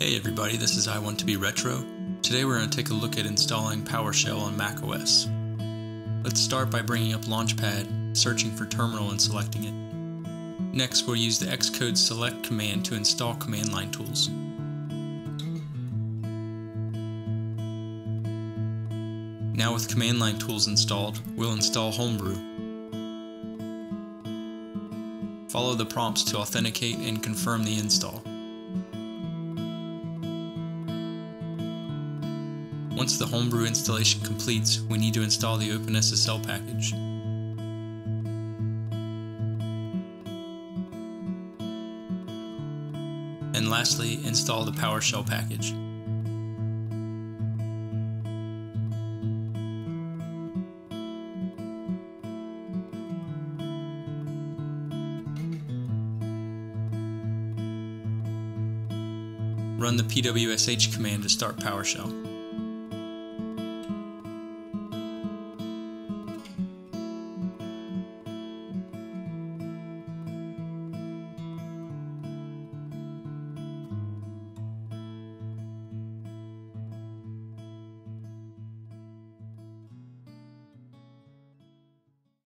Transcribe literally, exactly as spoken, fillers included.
Hey everybody, this is I Want To Be Retro. Today we're going to take a look at installing PowerShell on macOS. Let's start by bringing up Launchpad, searching for Terminal and selecting it. Next we'll use the Xcode Select command to install command line tools. Now with command line tools installed, we'll install Homebrew. Follow the prompts to authenticate and confirm the install. Once the Homebrew installation completes, we need to install the OpenSSL package. And lastly, install the PowerShell package. Run the pwsh command to start PowerShell.